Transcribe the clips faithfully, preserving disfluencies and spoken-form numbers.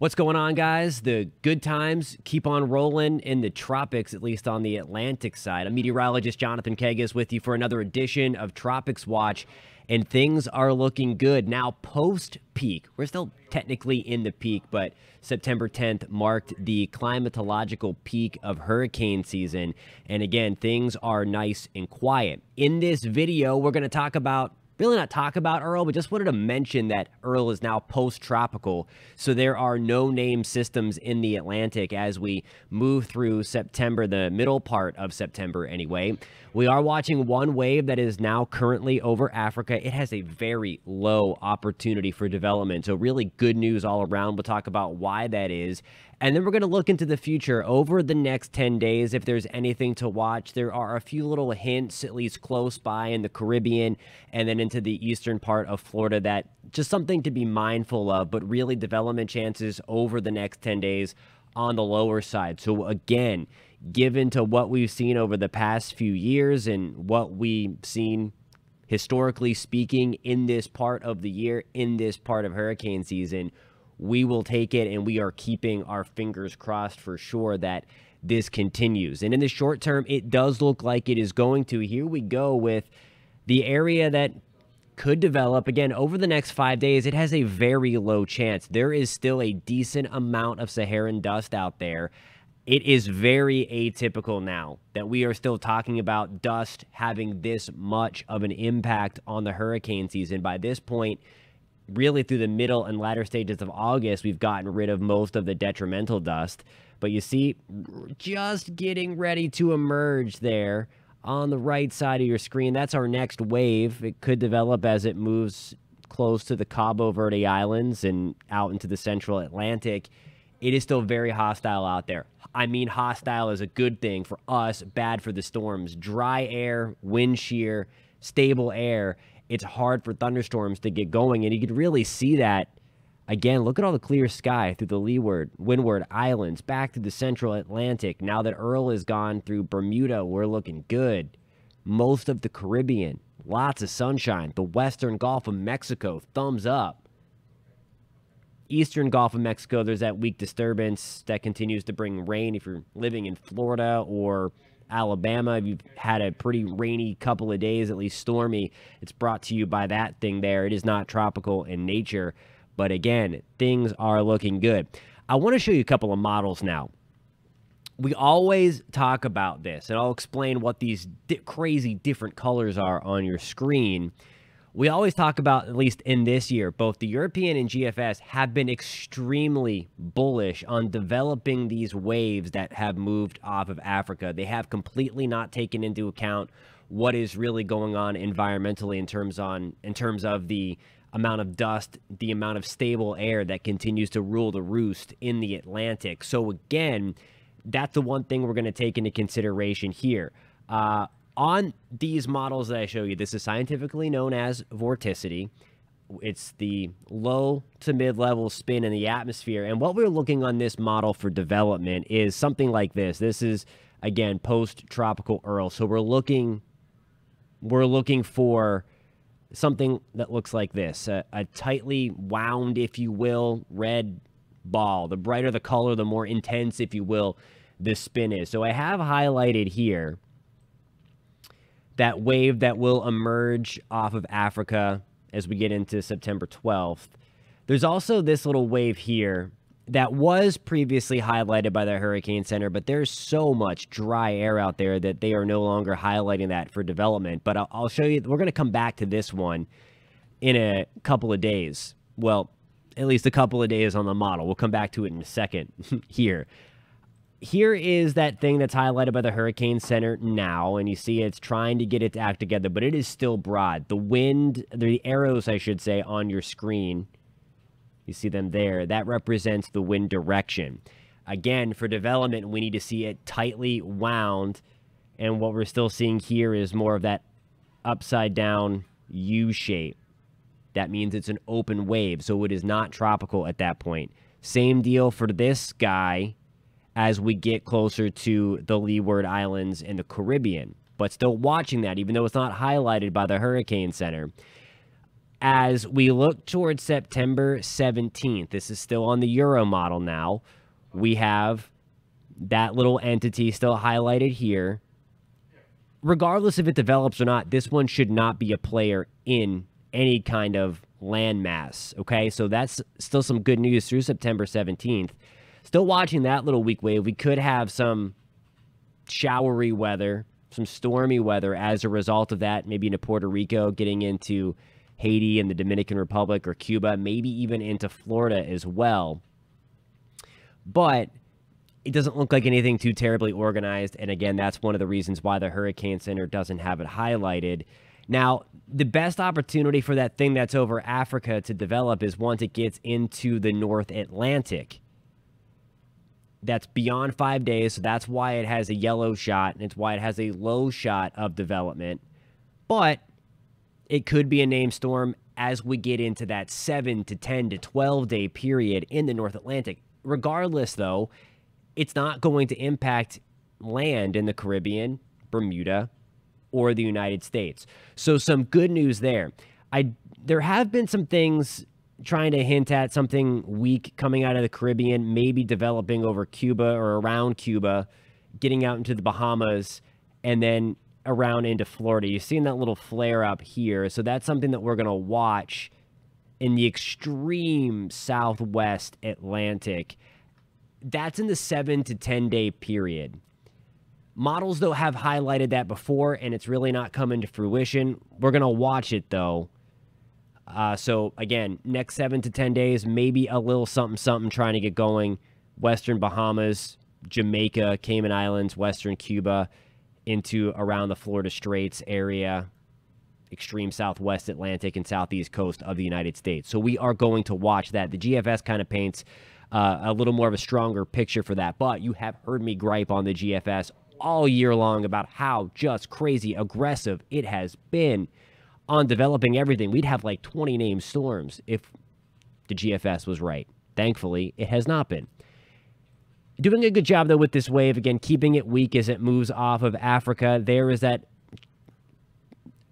What's going on, guys? The good times keep on rolling in the tropics, at least on the Atlantic side. I'm meteorologist Jonathan Kegg is with you for another edition of Tropics Watch, and things are looking good. Now, post-peak, we're still technically in the peak, but September tenth marked the climatological peak of hurricane season. And again, things are nice and quiet. In this video, we're going to talk about Really not talk about Earl, but just wanted to mention that Earl is now post-tropical, so there are no-name systems in the Atlantic as we move through September, the middle part of September anyway. We are watching one wave that is now currently over Africa. It has a very low opportunity for development, so really good news all around. We'll talk about why that is. And then we're going to look into the future over the next ten days. If there's anything to watch, there are a few little hints, at least close by in the Caribbean and then into the eastern part of Florida, that just something to be mindful of, but really development chances over the next ten days on the lower side. So again, given to what we've seen over the past few years and what we've seen historically speaking in this part of the year, in this part of hurricane season, we will take it, and we are keeping our fingers crossed for sure that this continues. And in the short term, it does look like it is going to. Here we go with the area that could develop. Again, over the next five days, it has a very low chance. There is still a decent amount of Saharan dust out there. It is very atypical now that we are still talking about dust having this much of an impact on the hurricane season. By this point, really through the middle and latter stages of August, we've gotten rid of most of the detrimental dust. But you see, just getting ready to emerge there on the right side of your screen. That's our next wave. It could develop as it moves close to the Cabo Verde Islands and out into the central Atlantic. It is still very hostile out there. I mean, hostile is a good thing for us, bad for the storms. Dry air, wind shear, stable air. It's hard for thunderstorms to get going, and you could really see that. Again, look at all the clear sky through the Leeward, Windward Islands, back to the central Atlantic. Now that Earl is gone through Bermuda, we're looking good. Most of the Caribbean, lots of sunshine. The western Gulf of Mexico, thumbs up. Eastern Gulf of Mexico, there's that weak disturbance that continues to bring rain. If you're living in Florida or Alabama, you've had a pretty rainy couple of days, at least stormy. It's brought to you by that thing there. It is not tropical in nature, but again, things are looking good. I want to show you a couple of models now. We always talk about this, and I'll explain what these di crazy different colors are on your screen. We always talk about, at least in this year, both the European and G F S have been extremely bullish on developing these waves that have moved off of Africa. They have completely not taken into account what is really going on environmentally in terms on in terms of the amount of dust, the amount of stable air that continues to rule the roost in the Atlantic. So again, that's the one thing we're going to take into consideration here. Uh, On these models that I show you, this is scientifically known as vorticity. It's the low to mid-level spin in the atmosphere. And what we're looking on this model for development is something like this. This is, again, post-tropical Earl. So we're looking, we're looking for something that looks like this, a, a tightly wound, if you will, red ball. The brighter the color, the more intense, if you will, the spin is. So I have highlighted here that wave that will emerge off of Africa as we get into September twelfth. There's also this little wave here that was previously highlighted by the Hurricane Center, but there's so much dry air out there that they are no longer highlighting that for development. But I'll show you, we're going to come back to this one in a couple of days. Well, at least a couple of days on the model. We'll come back to it in a second here. Here is that thing that's highlighted by the Hurricane Center now, and you see it's trying to get its act together, but it is still broad. The wind, the arrows, I should say, on your screen, you see them there. That represents the wind direction. Again, for development, we need to see it tightly wound, and what we're still seeing here is more of that upside-down U shape. That means it's an open wave, so it is not tropical at that point. Same deal for this guy as we get closer to the Leeward Islands and the Caribbean, but still watching that, even though it's not highlighted by the Hurricane Center. as we look towards September seventeenth. This is still on the Euro model now. We have that little entity still highlighted here. Regardless if it develops or not, this one should not be a player in any kind of landmass. Okay, so that's still some good news through September seventeenth. Still watching that little weak wave. We could have some showery weather, some stormy weather as a result of that, maybe into Puerto Rico, getting into Haiti and the Dominican Republic or Cuba, maybe even into Florida as well. But it doesn't look like anything too terribly organized. And again, that's one of the reasons why the Hurricane Center doesn't have it highlighted. Now, the best opportunity for that thing that's over Africa to develop is once it gets into the North Atlantic. That's beyond five days, so that's why it has a yellow shot, and it's why it has a low shot of development. But it could be a named storm as we get into that seven to ten to twelve day period in the North Atlantic. Regardless, though, it's not going to impact land in the Caribbean, Bermuda, or the United States. So some good news there. I, there have been some things trying to hint at something weak coming out of the Caribbean, maybe developing over Cuba or around Cuba, getting out into the Bahamas, and then around into Florida. You've seen that little flare up here. So that's something that we're going to watch in the extreme southwest Atlantic. That's in the seven to ten day period. Models, though, have highlighted that before, and it's really not coming to fruition. We're going to watch it, though. Uh, so, again, next seven to ten days, maybe a little something-something trying to get going. Western Bahamas, Jamaica, Cayman Islands, Western Cuba, into around the Florida Straits area, extreme southwest Atlantic and southeast coast of the United States. So we are going to watch that. The G F S kind of paints uh, a little more of a stronger picture for that. But you have heard me gripe on the G F S all year long about how just crazy aggressive it has been on developing everything. We'd have like twenty named storms if the G F S was right. Thankfully, it has not been. Doing a good job, though, with this wave. Again, keeping it weak as it moves off of Africa. There is that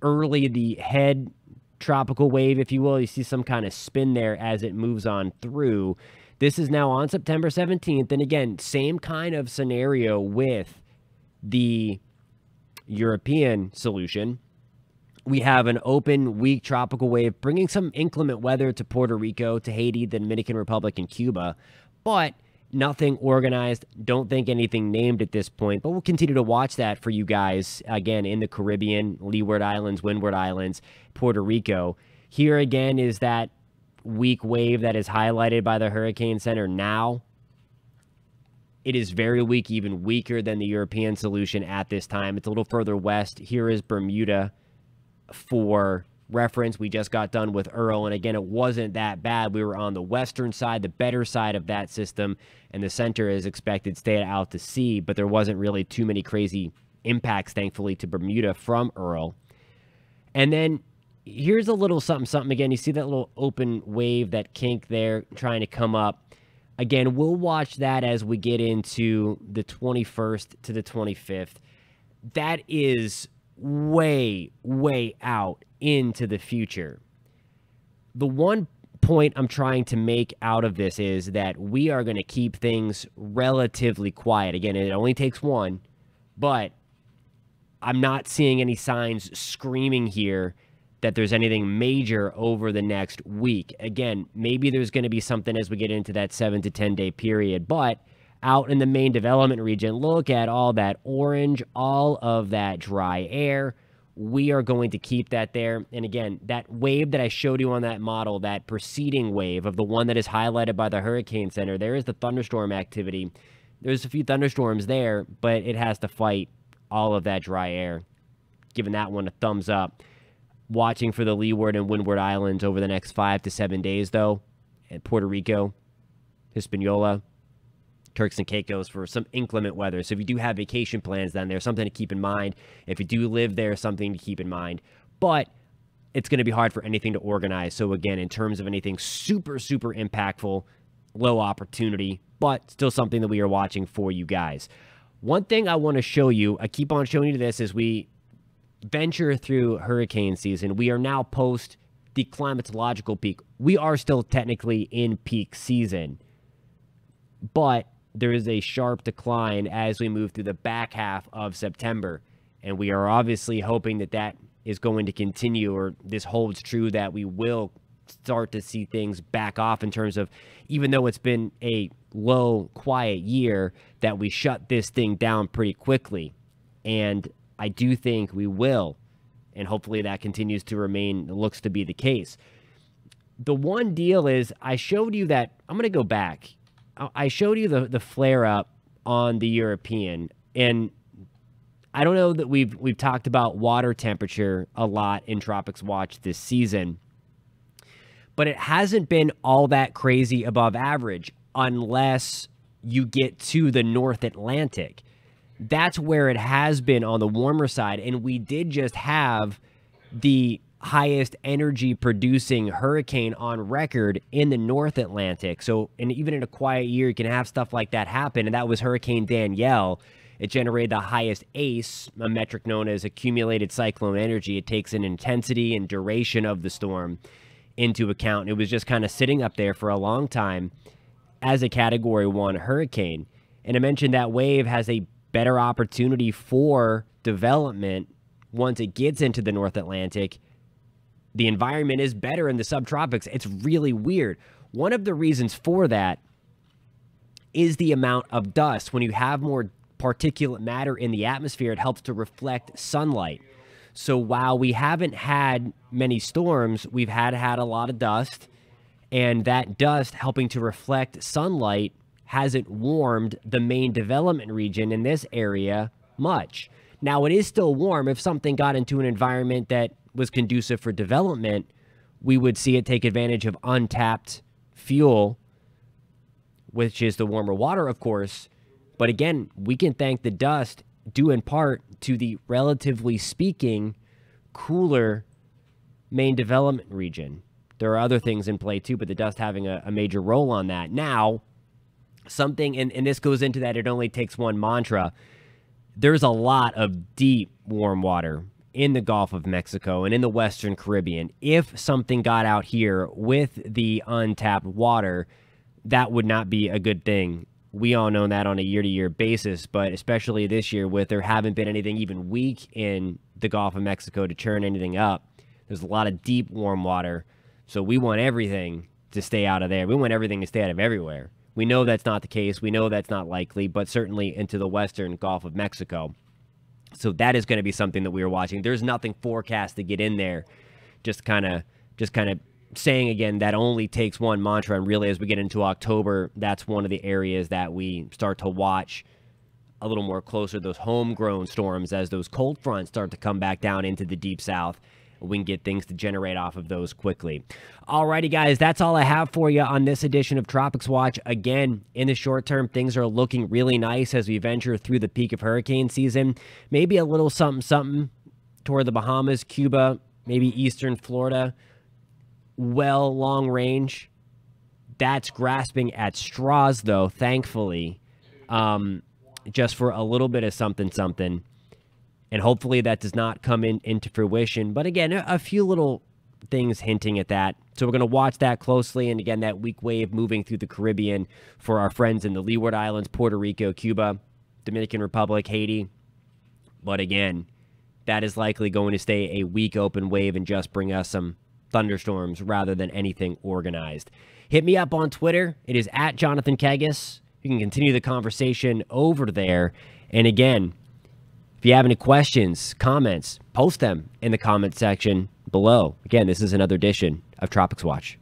early, the head tropical wave, if you will. You see some kind of spin there as it moves on through. This is now on September seventeenth. And again, same kind of scenario with the European solution. We have an open, weak tropical wave bringing some inclement weather to Puerto Rico, to Haiti, the Dominican Republic, and Cuba. But nothing organized. Don't think anything named at this point, but we'll continue to watch that for you guys. Again, in the Caribbean, Leeward Islands, Windward Islands, Puerto Rico. Here again is that weak wave that is highlighted by the Hurricane Center now. It is very weak, even weaker than the European solution at this time. It's a little further west. Here is Bermuda for reference. We just got done with Earl, and again, it wasn't that bad. We were on the western side, the better side of that system, and the center is expected to stay out to sea, but there wasn't really too many crazy impacts, thankfully, to Bermuda from Earl. And then here's a little something something again. You see that little open wave, that kink there trying to come up. Again, we'll watch that as we get into the twenty-first to the twenty-fifth. That is way, way out into the future. The one point I'm trying to make out of this is that we are going to keep things relatively quiet. Again, it only takes one, but I'm not seeing any signs screaming here that there's anything major over the next week. Again, maybe there's going to be something as we get into that seven to ten day period, but out in the main development region, look at all that orange, all of that dry air. We are going to keep that there. And again, that wave that I showed you on that model, that preceding wave of the one that is highlighted by the Hurricane Center, there is the thunderstorm activity. There's a few thunderstorms there, but it has to fight all of that dry air. Giving that one a thumbs up. Watching for the Leeward and Windward Islands over the next five to seven days, though. And Puerto Rico, Hispaniola, Turks and Caicos for some inclement weather. So if you do have vacation plans down there, something to keep in mind. If you do live there, something to keep in mind. But it's going to be hard for anything to organize. So again, in terms of anything super, super impactful, low opportunity, but still something that we are watching for you guys. One thing I want to show you, I keep on showing you this as we venture through hurricane season. We are now post the climatological peak. We are still technically in peak season, but there is a sharp decline as we move through the back half of September. And we are obviously hoping that that is going to continue, or this holds true, that we will start to see things back off in terms of, even though it's been a low, quiet year, that we shut this thing down pretty quickly. And I do think we will. And hopefully that continues to remain, looks to be the case. The one deal is, I showed you that, I'm going to go back. I showed you the, the flare up on the European, and I don't know that we've we've talked about water temperature a lot in Tropics Watch this season, but it hasn't been all that crazy above average unless you get to the North Atlantic. That's where it has been on the warmer side, and we did just have the highest energy producing hurricane on record in the North Atlantic. So, and even in a quiet year, you can have stuff like that happen, and that was Hurricane Danielle. It generated the highest A C E, a metric known as accumulated cyclone energy. It takes an intensity and duration of the storm into account. It was just kind of sitting up there for a long time as a Category one hurricane. And I mentioned that wave has a better opportunity for development once it gets into the North Atlantic. The environment is better in the subtropics. It's really weird. One of the reasons for that is the amount of dust. When you have more particulate matter in the atmosphere, it helps to reflect sunlight. So while we haven't had many storms, we've had had a lot of dust, and that dust helping to reflect sunlight hasn't warmed the main development region in this area much. Now, it is still warm. If something got into an environment that was conducive for development, we would see it take advantage of untapped fuel, which is the warmer water, of course. But again, we can thank the dust, due in part to the, relatively speaking, cooler main development region. There are other things in play too, but the dust having a, a major role on that. Now, something, and, and this goes into that it only takes one mantra, there's a lot of deep warm water in the Gulf of Mexico and in the Western Caribbean. If something got out here with the untapped water, that would not be a good thing. We all know that on a year-to-year basis, but especially this year, with there haven't been anything even weak in the Gulf of Mexico to churn anything up. There's a lot of deep warm water, so we want everything to stay out of there. We want everything to stay out of everywhere. We know that's not the case. We know that's not likely, but certainly into the Western Gulf of Mexico. So that is going to be something that we are watching. There's nothing forecast to get in there. Just kind of just kind of saying again, that only takes one mantra. And really, as we get into October, that's one of the areas that we start to watch a little more closer, those homegrown storms, as those cold fronts start to come back down into the deep south. We can get things to generate off of those quickly. Alrighty, guys, that's all I have for you on this edition of Tropics Watch. Again, in the short term, things are looking really nice as we venture through the peak of hurricane season. Maybe a little something-something toward the Bahamas, Cuba, maybe eastern Florida. Well, long range. That's grasping at straws, though, thankfully, um, just for a little bit of something-something. And hopefully that does not come in into fruition. But again, a, a few little things hinting at that. So we're going to watch that closely. And again, that weak wave moving through the Caribbean for our friends in the Leeward Islands, Puerto Rico, Cuba, Dominican Republic, Haiti. But again, that is likely going to stay a weak open wave and just bring us some thunderstorms rather than anything organized. Hit me up on Twitter. It is at Jonathan Kegg. You can continue the conversation over there. And again, if you have any questions, comments, post them in the comment section below. Again, this is another edition of Tropics Watch.